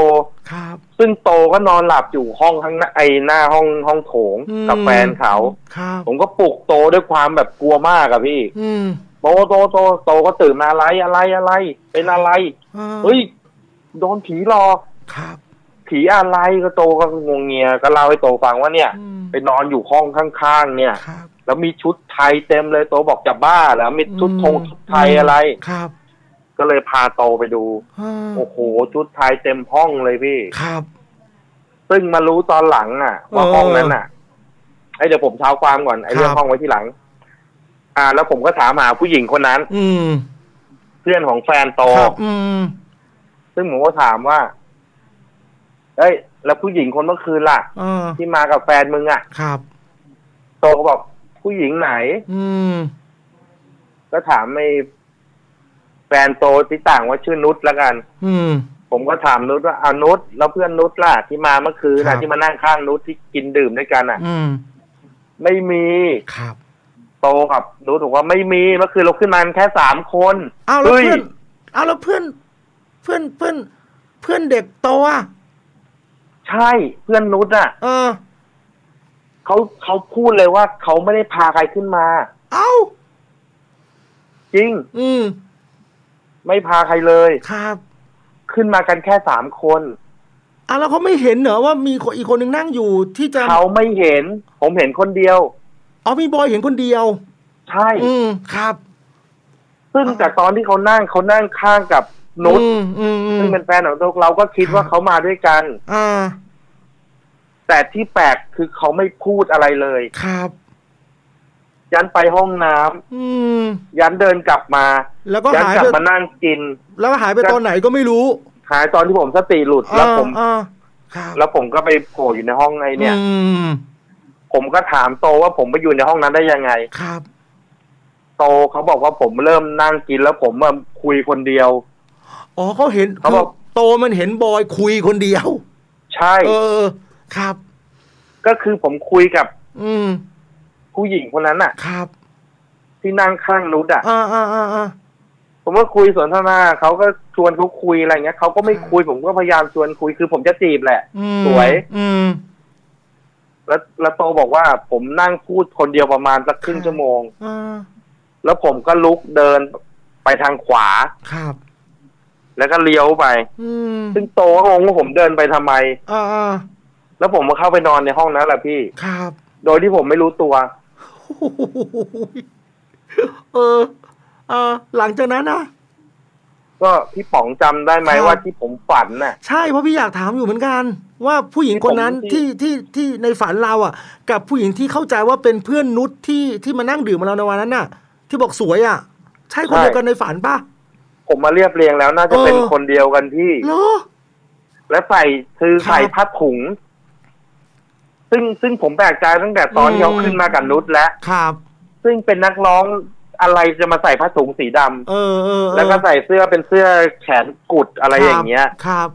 ครับซึ่งโตก็นอนหลับอยู่ห้องข้างไอหน้าห้องห้องโถงกับแฟนเขาครับผมก็ปลุกโตด้วยความแบบกลัวมากอะพี่อืมโตโตโตโตก็ตื่นมาอะไรอะไรอะไรเป็นอะไรเฮ้ยโดนผีหลอกครับผีอะไรก็โตก็งงเงียก็เล่าให้โตฟังว่าเนี่ยไปนอนอยู่ห้องข้างๆเนี่ยแล้วมีชุดไทยเต็มเลยโตบอกจะบ้าแล้วมีชุดธงชุดไทยอะไรครับ ก็เลยพาโตไปดูโอ้โหชุดไทยเต็มห้องเลยพี่ครับซึ่งมารู้ตอนหลังอ่ะว่าห้องนั้นอ่ะไอเดี๋ยวผมเท้าความก่อนไอเรื่องห้องไว้ที่หลังอ่าแล้วผมก็ถามหาผู้หญิงคนนั้นอืมเพื่อนของแฟนโตอืมซึ่งผมก็ถามว่าเอ้ยแล้วผู้หญิงคนเมื่อคืนล่ะที่มากับแฟนมึงอ่ะครับโตก็บอกผู้หญิงไหนอืมก็ถามไอแฟนโตที่ต่างว่าชื่อนุชละกันอืมผมก็ถามนุชว่าอานุชแล้วเพื่อนนุชล่ะที่มาเมื่อคืนน่ะที่มานั่งข้างนุชที่กินดื่มด้วยกันอ่ะอืมไม่มีครับโตกับนุชบอกว่าไม่มีเมื่อคืนเราขึ้นมาแค่สามคนอ้าวแล้วเพื่อนอ้าวแล้วเพื่อนเพื่อนเพื่อนเพื่อนเด็กโตอ่ะใช่เพื่อนนุชอ่ะเออเขาเขาพูดเลยว่าเขาไม่ได้พาใครขึ้นมาเอ้าจริงอืมไม่พาใครเลยครับขึ้นมากันแค่สามคนอ่ะแล้วเขาไม่เห็นเหรอว่ามีอีกคนหนึ่งนั่งอยู่ที่จะเขาไม่เห็นผมเห็นคนเดียวอ๋อพี่บอยเห็นคนเดียวใช่อืมครับซึ่งจากตอนที่เขานั่งเขานั่งข้างกับนุชซึ่งเป็นแฟนของเราเราก็คิดว่าเขามาด้วยกันอ่าแต่ที่แปลกคือเขาไม่พูดอะไรเลยครับยันไปห้องน้ำอืมยันเดินกลับมาแล้วก็หายกลับมานั่งกินแล้วก็หายไปตอนไหนก็ไม่รู้หายตอนที่ผมสติหลุดแล้วผมแล้วผมก็ไปโผล่อยู่ในห้องไอ้เนี่ยผมก็ถามโตว่าผมไปอยู่ในห้องนั้นได้ยังไงครับโตเขาบอกว่าผมเริ่มนั่งกินแล้วผมมาคุยคนเดียวอ๋อเขาเห็นเขาบอกโตมันเห็นบอยคุยคนเดียวใช่เออครับก็คือผมคุยกับอืมผู้หญิงคนนั้นน่ะครับที่นั่งข้างนุชอ่ะอ่าอ่าอ่าผมก็คุยสนทนาเขาก็ชวนเขาคุยอะไรเงี้ยเขาก็ไม่คุยผมก็พยายามชวนคุยคือผมจะจีบแหละสวยอืมแล้วแล้วโตบอกว่าผมนั่งพูดคนเดียวประมาณสักครึ่งชั่วโมงอแล้วผมก็ลุกเดินไปทางขวาครับแล้วก็เลี้ยวไปอืมซึ่งโตก็งงว่าผมเดินไปทำไมอ่าแล้วผมก็เข้าไปนอนในห้องนั้นแหละพี่ครับโดยที่ผมไม่รู้ตัวเออเออหลังจากนั้นนะก็พี่ป๋องจำได้ไหมว่าที่ผมฝันน่ะใช่เพราะพี่อยากถามอยู่เหมือนกันว่าผู้หญิงคนนั้นที่ที่ที่ในฝันเราอ่ะกับผู้หญิงที่เข้าใจว่าเป็นเพื่อนนุชที่ที่มานั่งดื่มมาเราในวันนั้นน่ะที่บอกสวยอ่ะใช่คนเดียวกันในฝันป่ะผมมาเรียบเรียงแล้วน่าจะเป็นคนเดียวกันที่เนอะและใส่คือใส่ผ้าถุงซึ่งซึ่งผมแปลกใจตั้งแต่ตอนที่เขาขึ้นมากับนุชแล้วครับซึ่งเป็นนักร้องอะไรจะมาใส่ผ้าถุงสีดำเออเออแล้วก็ใส่เสื้อเป็นเสื้อแขนกุดอะไรอย่างเงี้ยครับ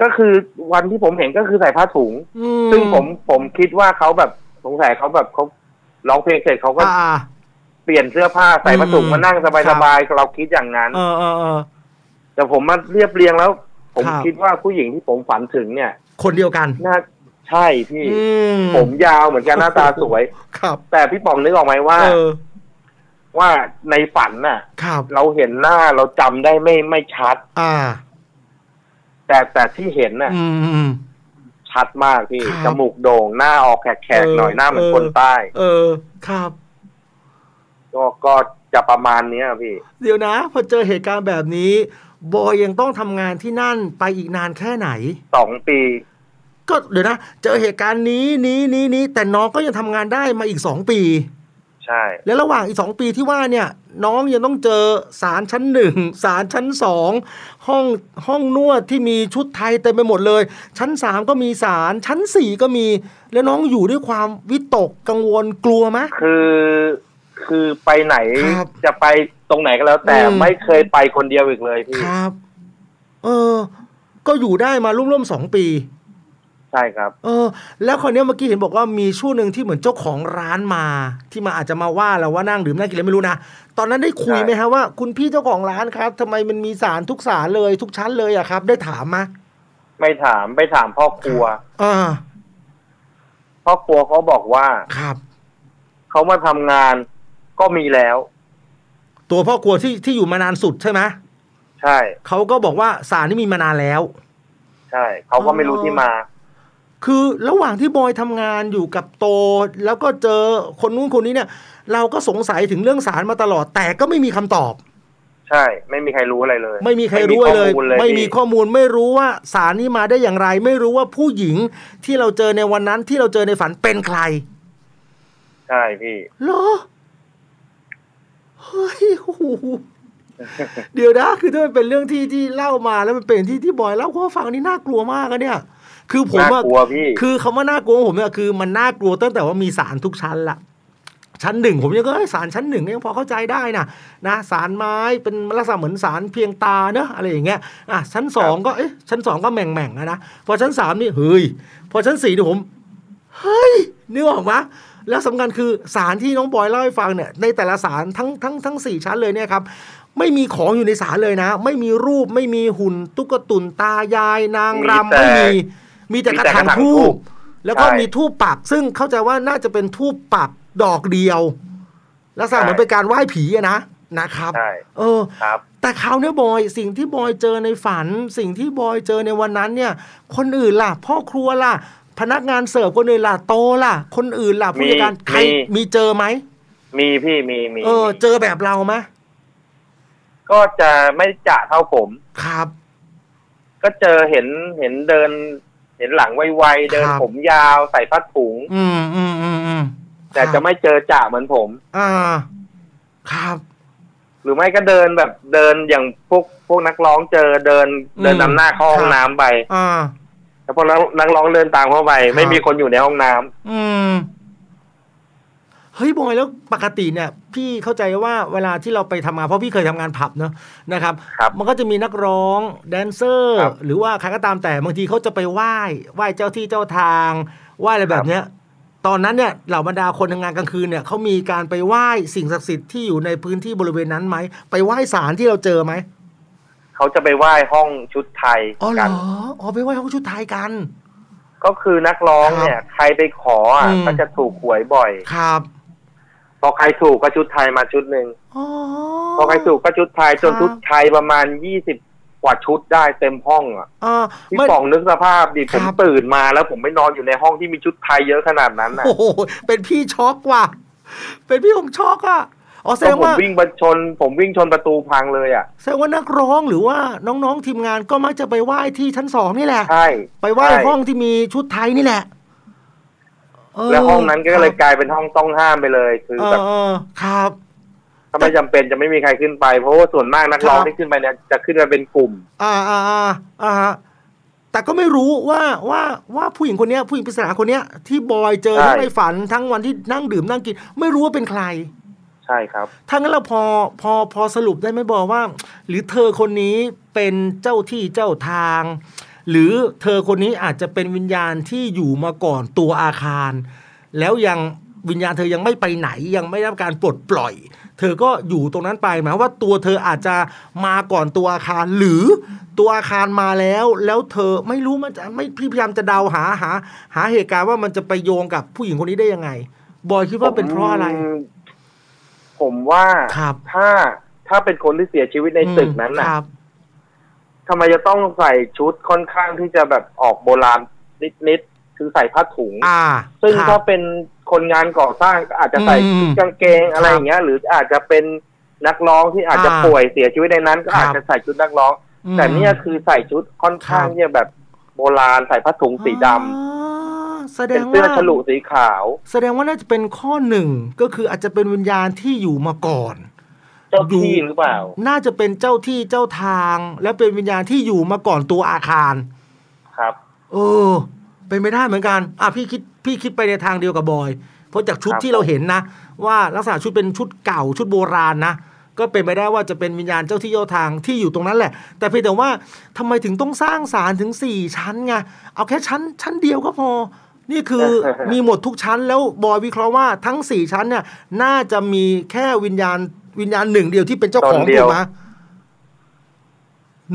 ก็คือวันที่ผมเห็นก็คือใส่ผ้าถุงซึ่งผมผมคิดว่าเขาแบบสงสัยเขาแบบเขาร้องเพลงเสร็จเขาก็เปลี่ยนเสื้อผ้าใส่ผ้าถุงมานั่งสบายๆเราคิดอย่างนั้นเออเออแต่ผมมาเรียบเรียงแล้วผมคิดว่าผู้หญิงที่ผมฝันถึงเนี่ยคนเดียวกันนะใช่พี่ผมยาวเหมือนกันหน้าตาสวยครับแต่พี่ป๋องนึกออกไหมว่าว่าในฝันน่ะเราเห็นหน้าเราจำได้ไม่ไม่ชัดอ่าแต่แต่ที่เห็นน่ะชัดมากพี่จมูกโด่งหน้าออกแขกๆหน่อยหน้าเหมือนคนใต้เออครับก็ก็จะประมาณเนี้ยพี่เดี๋ยวนะพอเจอเหตุการณ์แบบนี้บอยยังต้องทำงานที่นั่นไปอีกนานแค่ไหนสองปีก็เดี๋ยวนะเจอเหตุการณ์นี้นี้นี้นี้แต่น้องก็ยังทำงานได้มาอีกสองปีใช่แล้วระหว่างอีกสองปีที่ว่าเนี่ยน้องยังต้องเจอศาลชั้นหนึ่งศาลชั้นสองห้องห้องนวดที่มีชุดไทยเต็มไปหมดเลยชั้นสามก็มีศาลชั้นสี่ก็มีแล้วน้องอยู่ด้วยความวิตกกังวลกลัวไหมคือคือไปไหนจะไปตรงไหนก็แล้วแต่ไม่เคยไปคนเดียวอีกเลยพี่ครับเออก็อยู่ได้มาร่วมๆสองปีใช่ครับเออแล้วคนนี้เมื่อกี้เห็นบอกว่ามีช่วงหนึ่งที่เหมือนเจ้าของร้านมาที่มาอาจจะมาว่าเราว่านั่งดื่มนั่งกินอะไรไม่รู้นะตอนนั้นได้คุยไหมฮะว่าคุณพี่เจ้าของร้านครับทำไมมันมีศาลทุกศาลเลยทุกชั้นเลยอะครับได้ถามไหมไม่ถามไปถามพ่อครัวอ่าพ่อครัวเขาบอกว่าครับเขามาทำงานก็มีแล้วตัวพ่อครัวที่ที่อยู่มานานสุดใช่ไหมใช่เขาก็บอกว่าศาลนี่มีมานานแล้วใช่เขาก็ไม่รู้ที่มาคือระหว่างที่บอยทำงานอยู่กับโตแล้วก็เจอคนนู้นคนนี้เนี่ยเราก็สงสัยถึงเรื่องศาลมาตลอดแต่ก็ไม่มีคำตอบ ใช่ไม่มีใครรู้อะไรเลยไม่มีใครรู้เลยไม่มีข้อมูลไม่รู้ว่าสารนี้มาได้อย่างไรไม่รู้ว่าผู้หญิงที่เราเจอในวันนั้นที่เราเจอในฝันเป็นใครใช่พี่เหรอเฮ้ยโอ้โหเดี๋ยวนะคือถ้ามันเป็นเรื่องที่ที่เล่ามาแล้วมันเป็นที่ที่บอยเล่าก็ฟังนี่น่ากลัวมากอะเนี่ยคือผมว่าคือคำว่าน่ากลัวของผมเนี่ยคือมันน่ากลัวตั้งแต่ว่ามีสารทุกชั้นละชั้นหนึ่งผมยังก็สารชั้นหนึ่งยังพอเข้าใจได้นะนะสารไม้เป็นลักษณะเหมือนสารเพียงตาเนอะอะไรอย่างเงี้ยอ่ะชั้นสองก็เอ๊ะชั้นสองก็แหม่งแหม่งนะนะพอชั้นสามนี่เฮ้ยพอชั้นสี่ดูผมเฮ้ยนึกออกปะแล้วสำคัญคือสารที่น้องบอยเล่าให้ฟังเนี่ยในแต่ละสารทั้งทั้งทั้งสี่ชั้นเลยเนี่ยครับไม่มีของอยู่ในสารเลยนะไม่มีรูปไม่มีหุ่นตุ๊กตุนตายายนางรำไม่มีมีแต่กระถางทูบแล้วก็มีทูบปักซึ่งเข้าใจว่าน่าจะเป็นทูบปักดอกเดียวลักษณะเหมือนเป็นการไหว้ผีอะนะนะครับเออแต่คราวนี้บอยสิ่งที่บอยเจอในฝันสิ่งที่บอยเจอในวันนั้นเนี่ยคนอื่นล่ะพ่อครัวล่ะพนักงานเสิร์ฟคนอื่นล่ะโตล่ะคนอื่นล่ะผู้จัดการใครมีเจอไหมมีพี่มีมีเออเจอแบบเราไหมก็จะไม่จะเท่าผมครับก็เจอเห็นเห็นเดินเห็นหลังไวๆเดินผมยาวใส่ผ้าถุงอืมอืมอืมแต่จะไม่เจอจ่าเหมือนผมอ่าครับหรือไม่ก็เดินแบบเดินอย่างพวกพวกนักร้องเจอเดินเดินนำหน้าเข้าห้องน้ำไปอ่าแต่พอนักร้องเดินตามเข้าไปไม่มีคนอยู่ในห้องน้ำอืมเฮ้ยบอยแล้วปกติเนี่ยพี่เข้าใจว่าเวลาที่เราไปทำงานเพราะพี่เคยทำงานผับเนอะนะครับมันก็จะมีนักร้องแดนเซอร์หรือว่าใครก็ตามแต่บางทีเขาจะไปไหว้ไหว้เจ้าที่เจ้าทางไหว้อะไรแบบเนี้ยตอนนั้นเนี่ยเหล่าบรรดาคนทำงานกลางคืนเนี่ยเขามีการไปไหว้สิ่งศักดิ์สิทธิ์ที่อยู่ในพื้นที่บริเวณนั้นไหมไปไหว้ศาลที่เราเจอไหมเขาจะไปไหว้ห้องชุดไทยอ๋อเหรออ๋อไปไหว้ห้องชุดไทยกันก็คือนักร้องเนี่ยใครไปขออ่ะก็จะถูกหวยบ่อยครับพอใครถูกก็ชุดไทยมาชุดหนึ่งพอใครถูกก็ชุดไทยจนชุดไทยประมาณยี่สิบกว่าชุดได้เต็มห้องอ่ะที่สองนึกสภาพดิผมตื่นมาแล้วผมไม่นอนอยู่ในห้องที่มีชุดไทยเยอะขนาดนั้นอ่ะโอ้โหเป็นพี่ช็อกว่ะเป็นพี่ผมช็อกอ่ะอ๋อแสดงว่าผมวิ่งบรรชนผมวิ่งชนประตูพังเลยอ่ะแสดงว่านักร้องหรือว่าน้องๆทีมงานก็มักจะไปไหว้ที่ชั้นสองนี่แหละใช่ไปไหว้ห้องที่มีชุดไทยนี่แหละแล้วห้องนั้นก็เลยกลายเป็นห้องต้องห้ามไปเลยคือแบบครับถ้าไม่จำเป็นจะไม่มีใครขึ้นไปเพราะว่าส่วนมากนักร้องที่ขึ้นไปเนี่ยจะขึ้นมาเป็นกลุ่มอ่าอ่าอ่าแต่ก็ไม่รู้ว่าว่าว่าผู้หญิงคนนี้ผู้หญิงปริศนาคนนี้ที่บอยเจอทั้งในฝันทั้งวันที่นั่งดื่มนั่งกินไม่รู้ว่าเป็นใครใช่ครับถ้างั้นเราพอพอพอสรุปได้ไหมบอยว่าหรือเธอคนนี้เป็นเจ้าที่เจ้าทางหรือเธอคนนี้อาจจะเป็นวิญญาณที่อยู่มาก่อนตัวอาคารแล้วยังวิญญาณเธอยังไม่ไปไหนยังไม่ได้รับการปลดปล่อยเธอก็อยู่ตรงนั้นไปหมายว่าตัวเธออาจจะมาก่อนตัวอาคารหรือตัวอาคารมาแล้วแล้วเธอไม่รู้มันจะไม่พี่พยายามจะเดาหาหาหาเหตุการณ์ว่ามันจะไปโยงกับผู้หญิงคนนี้ได้ยังไงบอยคิดว่าเป็นเพราะอะไรผมว่าถ้าถ้าเป็นคนที่เสียชีวิตในตึกนั้นน่ะทำไมจะต้องใส่ชุดค่อนข้างที่จะแบบออกโบราณนิดๆคือใส่ผ้าถุงซึ่งถ้าเป็นคนงานก่อสร้างอาจจะใส่ชุดกางเกงอะไรอย่างเงี้ยหรืออาจจะเป็นนักร้องที่อาจจะป่วยเสียชีวิตในนั้นก็อาจจะใส่ชุดนักร้องแต่เนี่ยคือใส่ชุดค่อนข้างเนี่ยแบบโบราณใส่ผ้าถุงสีดำเป็นเสื้อฉลุสีขาวแสดงว่าน่าจะเป็นข้อหนึ่งก็คืออาจจะเป็นวิญญาณที่อยู่มาก่อนเจ้าที่หรือเปล่าน่าจะเป็นเจ้าที่เจ้าทางและเป็นวิญญาณที่อยู่มาก่อนตัวอาคารครับเออเป็นไม่ได้เหมือนกันอ่ะพี่คิดพี่คิดไปในทางเดียวกับบอยเพราะจากชุดที่เราเห็นนะว่าลักษณะชุดเป็นชุดเก่าชุดโบราณนะก็เป็นไปได้ว่าจะเป็นวิญญาณเจ้าที่เจ้าทางที่อยู่ตรงนั้นแหละแต่เพียงแต่ว่าทำไมถึงต้องสร้างศาลถึงสี่ชั้นไงเอาแค่ชั้นชั้นเดียวก็พอนี่คือมีหมดทุกชั้นแล้วบอยวิเคราะห์ว่าทั้งสี่ชั้นเนี่ยน่าจะมีแค่วิญญาณวิญญาณหนึ่งเดียวที่เป็นเจ้าของถูกไหม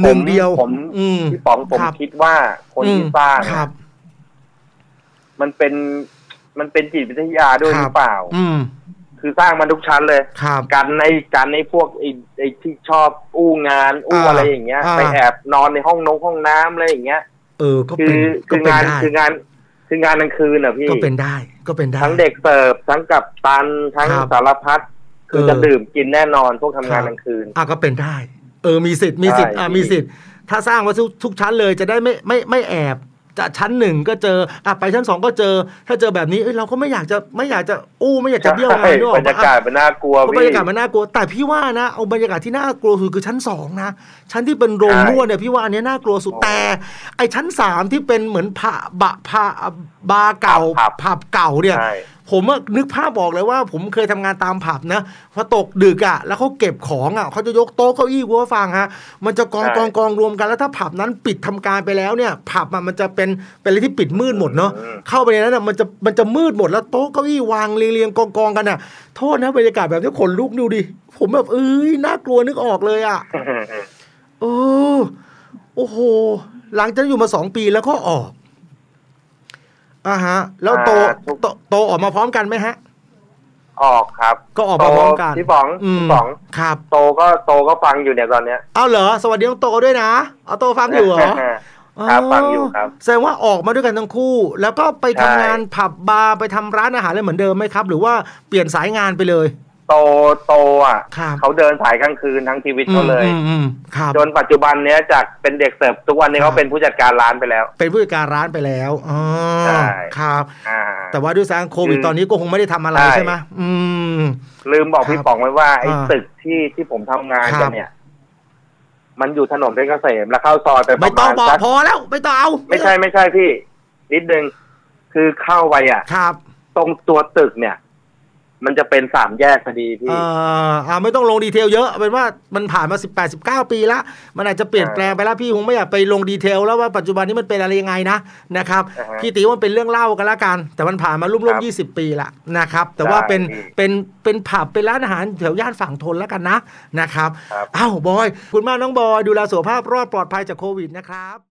หนึ่งเดียวผมพี่ป๋องผมคิดว่าคนที่สร้างมันเป็นมันเป็นจิตวิทยาด้วยหรือเปล่าคือสร้างมันทุกชั้นเลยกันในกันในพวกไอ้ที่ชอบอู้งานอู้อะไรอย่างเงี้ยไปแอบนอนในห้องนงห้องน้ำอะไรอย่างเงี้ยเออก็เป็นคืองานคืองานคืองานกลางคืนอ่ะพี่ก็เป็นได้ก็เป็นได้ทั้งเด็กเสิร์ฟทั้งกัปตันทั้งสารพัด คือจะดื่มกินแน่นอนพวกทำงานกลางคืนอ่ะก็เป็นได้เออมีสิทธิ์มีสิทธิ์อ่ะมีสิทธิ์ถ้าสร้างไว้ทุกชั้นเลยจะได้ไม่ไม่ไม่แอบจะชั้นหนึ่งก็เจออ่ะไปชั้นสองก็เจอถ้าเจอแบบนี้เอ้ยเราก็ไม่อยากจะไม่อยากจะอู้ไม่อยากจะเบี้ยวงานด้วยบรรยากาศมันน่ากลัวบรรยากาศมันน่ากลัวแต่พี่ว่านะเอาบรรยากาศที่น่ากลัวคือคือชั้นสองนะชั้นที่เป็นโรงนวดเนี่ยพี่ว่าอันนี้น่ากลัวสุดแต่ไอ้ชั้นสามที่เป็นเหมือนผับบะผับบาร์เก่าผับเก่าเนี่ยผมนึกภาพบอกเลยว่าผมเคยทำงานตามผับนะพอตกดึกอ่ะแล้วเขาเก็บของอ่ะเขาจะยกโต๊ะเก้าอี้กูก็ฟังฮะมันจะกองกองกองรวมกันแล้วถ้าผับนั้นปิดทำการไปแล้วเนี่ยผับมันจะเป็นเป็นอะไรที่ปิดมืดหมดเนาะเข้าไปในนั้นอ่ะมันจะมันจะมืดหมดแล้วโต๊ะเก้าอี้วางเรียงกองกองกันอ่ะโทษนะบรรยากาศแบบนี้ขนลุกดูดิผมแบบเอ้ยน่ากลัวนึกออกเลยอ่ะโอ้โอ้โหหลังจากอยู่มาสองปีแล้วก็ออกอ่าฮะแล้วโตโตโตออกมาพร้อมกันไหมฮะออกครับก็ออกมาพร้อมกันพี่ป๋องพี่ป๋องครับโตก็โตก็ฟังอยู่เนี่ยตอนเนี้ยอ้าวเหรอสวัสดีน้องโตด้วยนะเอาโตฟังอยู่เหรอครับฟังอยู่ครับแสดงว่าออกมาด้วยกันทั้งคู่แล้วก็ไปทำงานผับบาร์ไปทำร้านอาหารอะไรเหมือนเดิมไหมครับหรือว่าเปลี่ยนสายงานไปเลยโตโตอ่ะเขาเดินสายกลางคืนทั้งชีวิตเขาเลยจนปัจจุบันเนี้ยจากเป็นเด็กเสิร์ฟทุกวันนี้เขาเป็นผู้จัดการร้านไปแล้วเป็นผู้จัดการร้านไปแล้วอ๋อครับแต่ว่าด้วยสถานการณ์โควิดตอนนี้ก็คงไม่ได้ทำอะไรใช่ไหมอืมลืมบอกพี่ป๋องไว้ว่าไอ้ตึกที่ที่ผมทำงานกันเนี่ยมันอยู่ถนนเพชรเกษมแล้วเข้าซอยไปประมาณไม่ต้องบอกพอแล้วไม่ต้องเอาไม่ใช่ไม่ใช่พี่นิดนึงคือเข้าไปอ่ะครับตรงตัวตึกเนี่ยมันจะเป็นสามแยกพอดีพี่อ่าไม่ต้องลงดีเทลเยอะเป็นว่ามันผ่านมาสิบแปดสิบเก้าปีละมันอาจจะเปลี่ยนแปลงไปแล้วพี่คงไม่อยากไปลงดีเทลแล้วว่าปัจจุบันนี้มันเป็นอะไรยังไงนะนะครับพี่ตีว่าเป็นเรื่องเล่ากันละกันแต่มันผ่านมารุ่มรุ่มยี่สิบปีละนะครับแต่ว่าเป็นเป็นเป็นผับเป็นร้านอาหารแถวย่านฝั่งทนแล้วกันนะนะครับอ้าวบอยคุณมากน้องบอยดูแลสุขภาพรอดปลอดภัยจากโควิดนะครับ